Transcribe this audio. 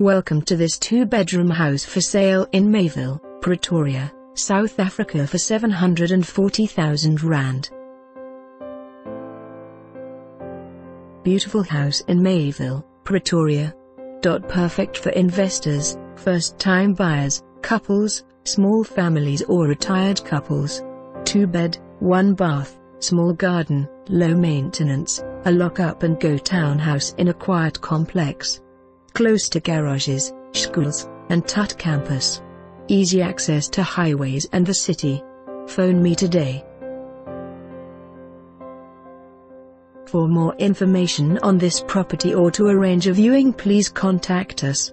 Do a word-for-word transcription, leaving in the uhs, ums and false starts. Welcome to this two-bedroom house for sale in Mayville, Pretoria, South Africa for seven hundred and forty thousand rand. Beautiful house in Mayville, Pretoria. Perfect for investors, first-time buyers, couples, small families or retired couples. two bed, one bath, small garden, low maintenance, a lock-up and go townhouse in a quiet complex. Close to garages, schools, and Tut campus. Easy access to highways and the city. Phone me today. For more information on this property or to arrange a viewing, please contact us.